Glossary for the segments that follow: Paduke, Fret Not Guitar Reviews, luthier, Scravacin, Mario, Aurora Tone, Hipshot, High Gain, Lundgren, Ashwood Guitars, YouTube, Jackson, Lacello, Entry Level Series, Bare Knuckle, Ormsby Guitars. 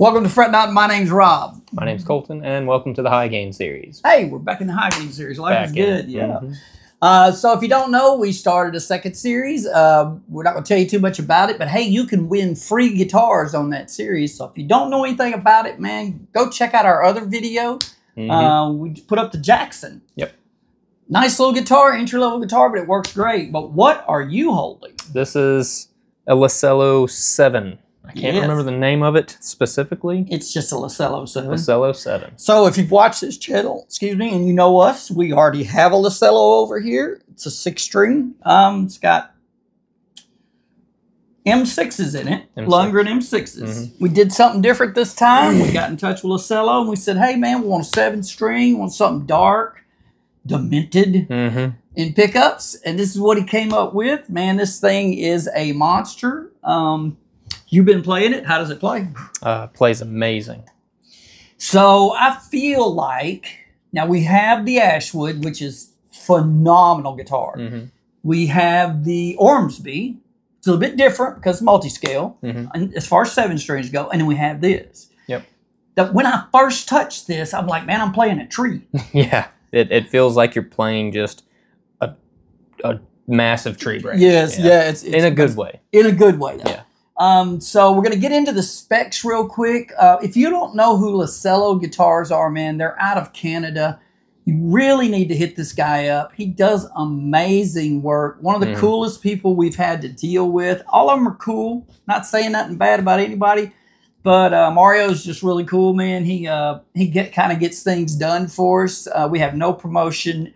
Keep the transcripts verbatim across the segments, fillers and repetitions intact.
Welcome to Fret Not. My name's Rob. My name's Colton, and welcome to the High Gain series. Hey, we're back in the High Gain series. Life back is good, in. yeah. Mm-hmm. uh, so if you don't know, we started a second series. Uh, we're not going to tell you too much about it, but hey, you can win free guitars on that series. So if you don't know anything about it, man, go check out our other video. Mm-hmm. uh, we put up the Jackson. Yep. Nice little guitar, entry-level guitar, but it works great. But what are you holding? This is a Lacello seven. I can't yes. remember the name of it specifically. It's just a Lacello seven. Lacello seven. So if you've watched this channel, excuse me, and you know us, we already have a Lacello over here. It's a six string. Um, it's got M sixes in it, M six. Lundgren M sixes. Mm-hmm. We did something different this time. We got in touch with Lacello and we said, hey man, we want a seven string, we want something dark, demented. Mm-hmm. In pickups. And this is what he came up with. Man, this thing is a monster. Um... You've been playing it. How does it play? Uh, plays amazing. So I feel like, now we have the Ashwood, which is phenomenal guitar. Mm-hmm. We have the Ormsby. It's a little bit different because multi-scale, mm-hmm. and as far as seven strings go. And then we have this. Yep. That when I first touched this, I'm like, man, I'm playing a tree. yeah. It, it feels like you're playing just a, a massive tree branch. Yes. Yeah. yeah it's, it's, in a good way. In a good way, though. Yeah. Um, so we're going to get into the specs real quick. Uh, if you don't know who Lacello Guitars are, man, they're out of Canada. You really need to hit this guy up. He does amazing work. One of the mm. coolest people we've had to deal with. All of them are cool. Not saying nothing bad about anybody, but uh, Mario's just really cool, man. He uh, he get kind of gets things done for us. Uh, we have no promotion.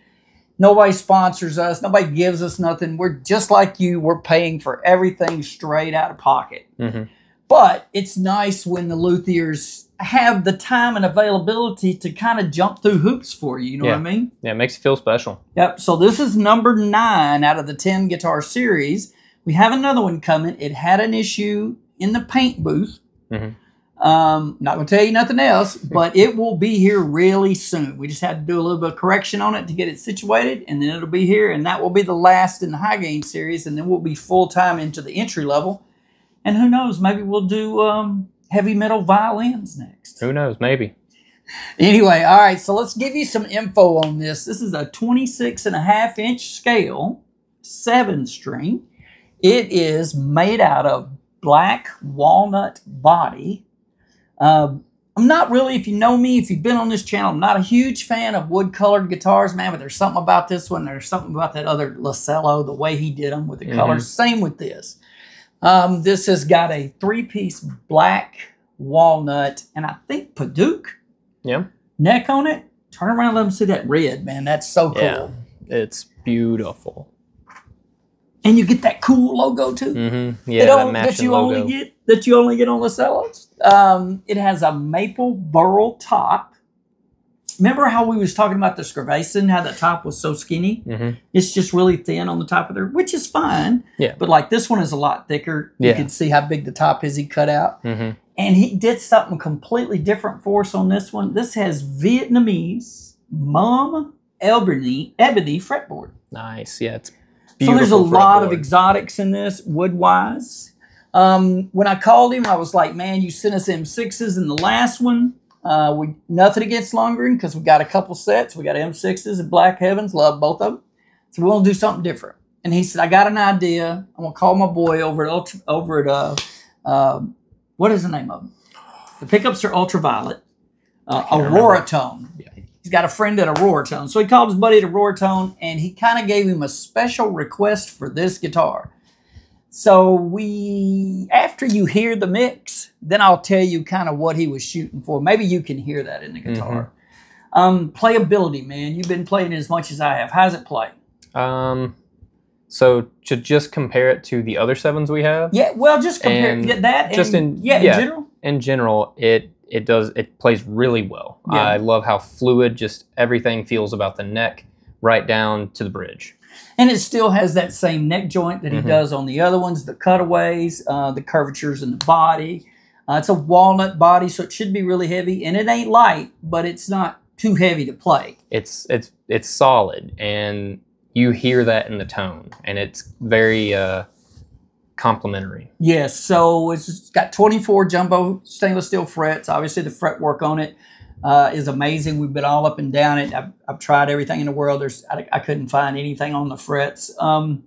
Nobody sponsors us. Nobody gives us nothing. We're just like you. We're paying for everything straight out of pocket. Mm-hmm. But it's nice when the luthiers have the time and availability to kind of jump through hoops for you. You know yeah. what I mean? Yeah, it makes you feel special. Yep. So this is number nine out of the ten guitar series. We have another one coming. It had an issue in the paint booth. Mm-hmm. Um, not going to tell you nothing else, but it will be here really soon. We just had to do a little bit of correction on it to get it situated, and then it'll be here, and that will be the last in the High Gain series, and then we'll be full-time into the entry level. And who knows, maybe we'll do um, heavy metal violins next. Who knows, maybe. Anyway, all right, so let's give you some info on this. This is a twenty-six and a half inch scale, seven string. It is made out of black walnut body. Uh, I'm not really, if you know me, if you've been on this channel, I'm not a huge fan of wood-colored guitars, man, but there's something about this one. There's something about that other Lacello, the way he did them with the mm-hmm. colors. Same with this. Um, this has got a three-piece black walnut, and I think Paduke yeah. neck on it. Turn around and let them see that red, man. That's so cool. Yeah, it's beautiful. And you get that cool logo too. Mm-hmm. Yeah, that, that you logo. only get that you only get on Lacellos. Um, it has a maple burl top. Remember how we was talking about the Scravacin, how the top was so skinny? Mm-hmm. It's just really thin on the top of there, which is fine. Yeah. But like this one is a lot thicker. Yeah. You can see how big the top is he cut out. Mm-hmm. And he did something completely different for us on this one. This has Vietnamese mum ebony ebony fretboard. Nice. Yeah. It's So there's a lot of exotics in this, wood-wise. Um, when I called him, I was like, man, you sent us M sixes in the last one. Uh, we nothing against Lundgren because we got a couple sets. We got M sixes and Black Heavens. Love both of them. So we want to do something different. And he said, I got an idea. I'm going to call my boy over at, Ultra, over at uh, uh, what is the name of them? The pickups are Ultraviolet. Uh, Aurora Tone. Yeah. He's got a friend at Aurora Tone. So he called his buddy at Aurora Tone, and he kind of gave him a special request for this guitar. So we, after you hear the mix, then I'll tell you kind of what he was shooting for. Maybe you can hear that in the guitar. Mm-hmm. um, playability, man. You've been playing it as much as I have. How's it play? Um, so to just compare it to the other sevens we have? Yeah, well, just compare and that. Just and, in, yeah, yeah, in general? In general, it... It does. It plays really well. Yeah. I love how fluid just everything feels about the neck right down to the bridge. And it still has that same neck joint that mm-hmm. he does on the other ones, the cutaways, uh, the curvatures in the body. Uh, it's a walnut body, so it should be really heavy. And it ain't light, but it's not too heavy to play. It's it's it's solid, and you hear that in the tone. And it's very uh, complementary. Yes, so it's got twenty-four jumbo stainless steel frets. Obviously the fret work on it uh, is amazing. We've been all up and down it. I've, I've tried everything in the world. There's I, I couldn't find anything on the frets. Um,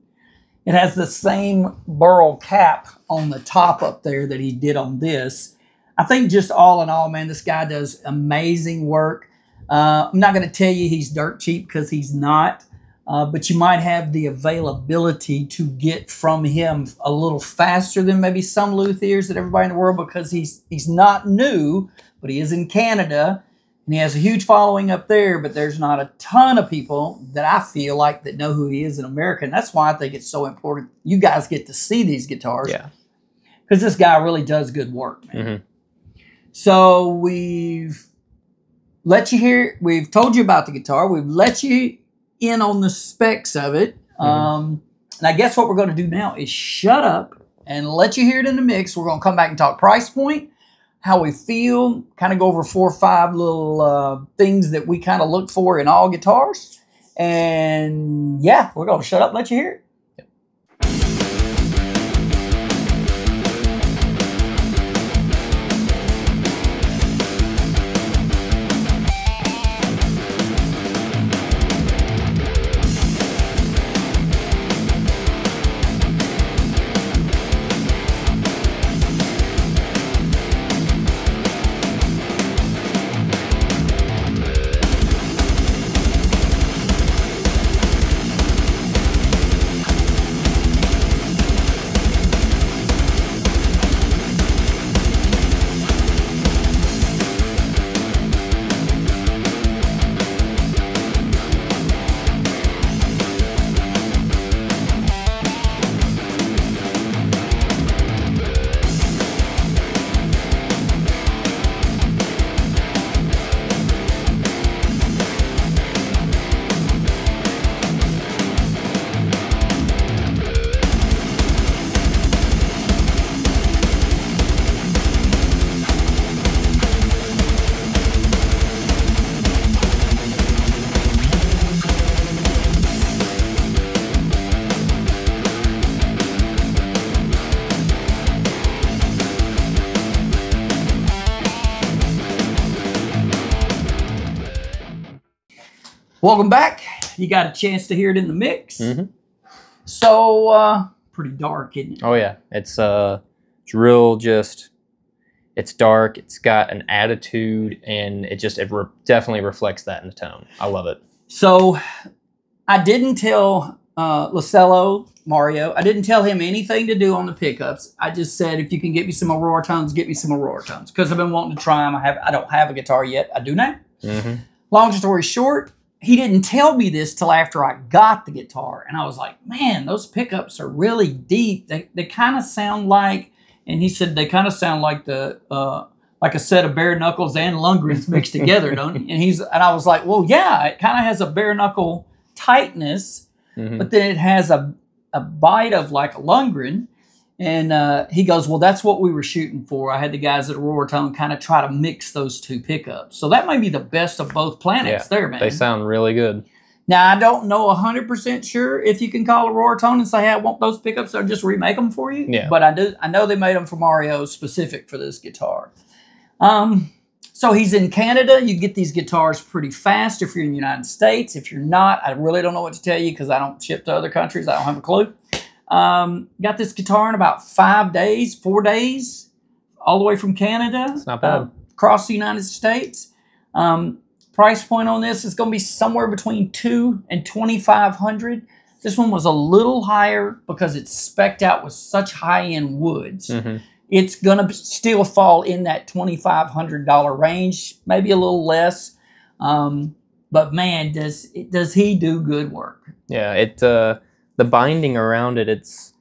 it has the same burl cap on the top up there that he did on this. I think just all in all, man, this guy does amazing work. Uh, I'm not going to tell you he's dirt cheap because he's not. Uh, but you might have the availability to get from him a little faster than maybe some luthiers that everybody in the world, because he's he's not new, but he is in Canada, and he has a huge following up there, but there's not a ton of people that I feel like that know who he is in America, and that's why I think it's so important you guys get to see these guitars. Yeah. Because this guy really does good work, man. Mm-hmm. So we've let you hear, we've told you about the guitar, we've let you in on the specs of it. Mm-hmm. Um, and I guess what we're going to do now is shut up and let you hear it in the mix. We're going to come back and talk price point, how we feel, kind of go over four or five little uh, things that we kind of look for in all guitars. And yeah, we're going to shut up and let you hear it. Welcome back. You got a chance to hear it in the mix. Mm-hmm. So uh, pretty dark, isn't it? Oh yeah, it's uh, it's real. Just it's dark. It's got an attitude, and it just it re definitely reflects that in the tone. I love it. So I didn't tell uh, Lacello Mario. I didn't tell him anything to do on the pickups. I just said if you can get me some Aurora Tones, get me some Aurora Tones because I've been wanting to try them. I have. I don't have a guitar yet. I do now. Mm-hmm. Long story short, he didn't tell me this till after I got the guitar. And I was like, man, those pickups are really deep. They, they kind of sound like, and he said, they kind of sound like the, uh, like a set of Bare Knuckles and Lundgrens mixed together, don't you? And he's, and I was like, well, yeah, it kind of has a Bare Knuckle tightness, mm-hmm. but then it has a, a bite of like a Lundgren. And uh, he goes, well, that's what we were shooting for. I had the guys at Aurora Tone kind of try to mix those two pickups. So that might be the best of both planets yeah, there, man. They sound really good. Now, I don't know one hundred percent sure if you can call Aurora Tone and say, hey, I want those pickups. They'll just remake them for you. Yeah. But I do. I know they made them for Mario specific for this guitar. Um, so he's in Canada. You get these guitars pretty fast if you're in the United States. If you're not, I really don't know what to tell you because I don't ship to other countries. I don't have a clue. Um, got this guitar in about five days, four days, all the way from Canada. It's not bad. Uh, across the United States. Um, price point on this is going to be somewhere between two and twenty-five hundred. This one was a little higher because it's specced out with such high-end woods. Mm-hmm. It's going to still fall in that twenty-five hundred dollar range, maybe a little less. Um, but man, does it, does he do good work? Yeah, it. Uh... The binding around it, it's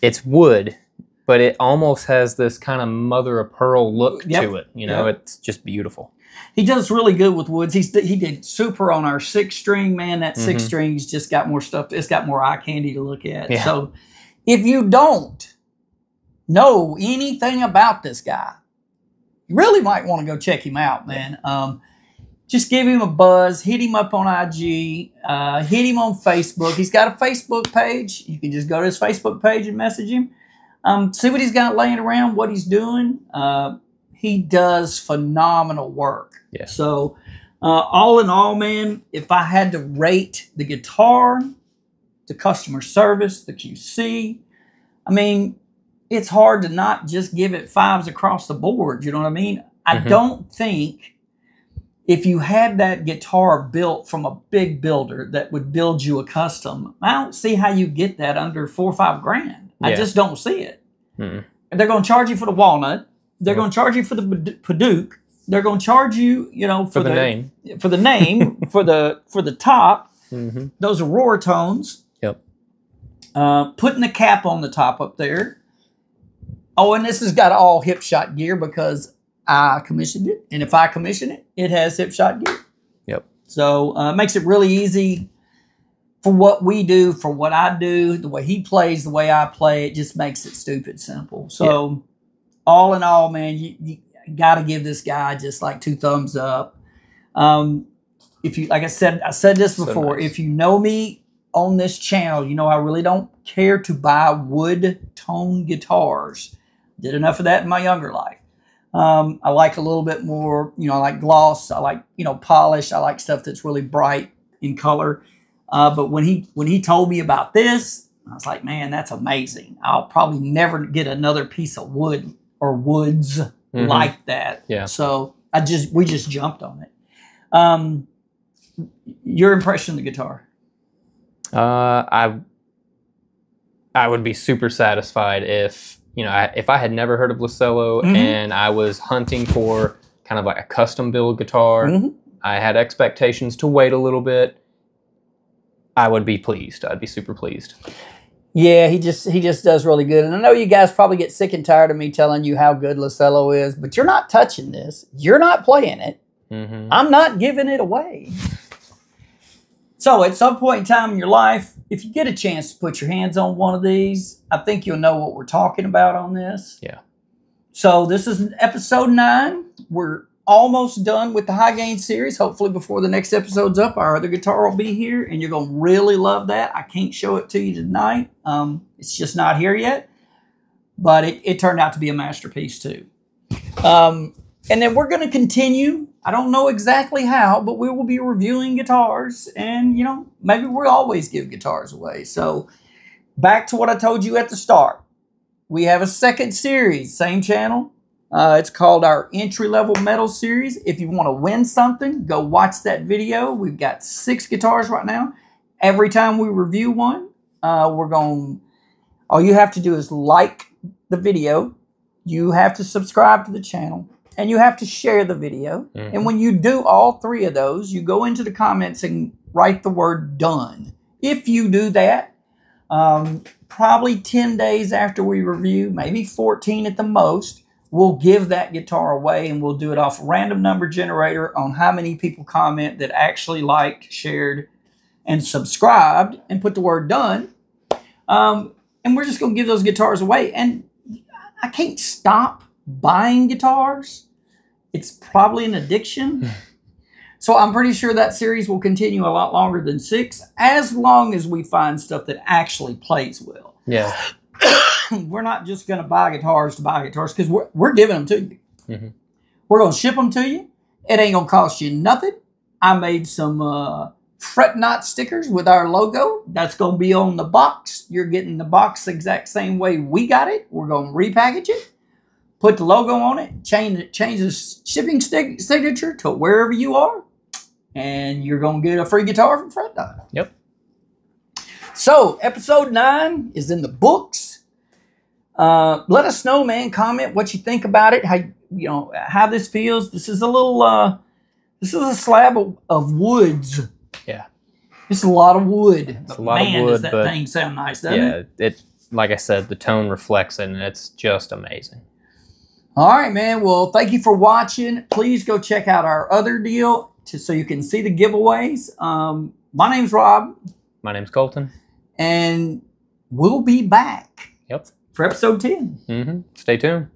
it's wood, but it almost has this kind of mother of pearl look yep. to it. You know, yep. it's just beautiful. He does really good with woods. He's he did super on our six string, man. That six mm-hmm. string's just got more stuff. It's got more eye candy to look at. Yeah. So, if you don't know anything about this guy, you really might want to go check him out, man. Um, Just give him a buzz. Hit him up on I G. Uh, hit him on Facebook. He's got a Facebook page. You can just go to his Facebook page and message him. Um, see what he's got laying around, what he's doing. Uh, he does phenomenal work. Yeah. So uh, all in all, man, if I had to rate the guitar, the customer service, the Q C, I mean, it's hard to not just give it fives across the board. You know what I mean? I mm-hmm. don't think if you had that guitar built from a big builder that would build you a custom, I don't see how you get that under four or five grand. Yeah. I just don't see it. Mm-mm. They're going to charge you for the walnut. They're mm-hmm. going to charge you for the Paduke. They're going to charge you, you know, for, for the, the name, for the name, for the for the top. Mm-hmm. Those Aurora Tones. Yep. Uh, putting the cap on the top up there. Oh, and this has got all Hipshot gear because I commissioned it, and if I commission it, it has Hipshot gear. Yep. So it uh, makes it really easy for what we do, for what I do, the way he plays, the way I play. It just makes it stupid simple. So yep. all in all, man, you, you got to give this guy just like two thumbs up. Um, if you, like I said, I said this before, so nice. If you know me on this channel, you know I really don't care to buy wood tone guitars. Did enough of that in my younger life. Um, I like a little bit more, you know, I like gloss. I like, you know, polish. I like stuff that's really bright in color. Uh, but when he, when he told me about this, I was like, man, that's amazing. I'll probably never get another piece of wood or woods mm-hmm. like that. Yeah. So I just, we just jumped on it. Um, your impression of the guitar? Uh, I, I would be super satisfied if, you know, I, if I had never heard of Lacello mm-hmm. and I was hunting for kind of like a custom build guitar, mm-hmm. I had expectations to wait a little bit, I would be pleased. I'd be super pleased. Yeah, he just he just does really good. And I know you guys probably get sick and tired of me telling you how good Lacello is, but you're not touching this. You're not playing it. Mm-hmm. I'm not giving it away. So at some point in time in your life, if you get a chance to put your hands on one of these, I think you'll know what we're talking about on this. Yeah. So this is episode nine. We're almost done with the High Gain series. Hopefully before the next episode's up, our other guitar will be here, and you're going to really love that. I can't show it to you tonight. Um, it's just not here yet. But it, it turned out to be a masterpiece too. Um, and then we're going to continue. I don't know exactly how, but we will be reviewing guitars, and, you know, maybe we'll always give guitars away. So back to what I told you at the start. We have a second series, same channel. Uh, it's called our Entry Level Metal Series. If you want to win something, go watch that video. We've got six guitars right now. Every time we review one, uh, we're going, all you have to do is like the video. You have to subscribe to the channel. And you have to share the video. Mm-hmm. And when you do all three of those, you go into the comments and write the word done. If you do that, um, probably ten days after we review, maybe fourteen at the most, we'll give that guitar away, and we'll do it off a random number generator on how many people comment that actually liked, shared, and subscribed, and put the word done. Um, and we're just going to give those guitars away. And I can't stop buying guitars. It's probably an addiction. So I'm pretty sure that series will continue a lot longer than six, as long as we find stuff that actually plays well. Yeah. We're not just going to buy guitars to buy guitars, because we're, we're giving them to you. Mm-hmm. We're going to ship them to you. It ain't going to cost you nothing. I made some uh, Fret Not stickers with our logo. That's going to be on the box. You're getting the box the exact same way we got it. We're going to repackage it. Put the logo on it, change it, change the shipping stick, signature to wherever you are, and you're going to get a free guitar from Fret Not. Yep. So, episode nine is in the books. Uh, let us know, man. Comment what you think about it, how you know how this feels. This is a little, uh, this is a slab of, of woods. Yeah. It's a lot of wood. It's a lot man, of wood, does that but thing sound nice, doesn't yeah, it? Yeah. It, like I said, the tone reflects it, and it's just amazing. All right, man. Well, thank you for watching. Please go check out our other deal to, so you can see the giveaways. Um, my name's Rob. My name's Colton. And we'll be back. Yep. For episode ten. Mm-hmm. Stay tuned.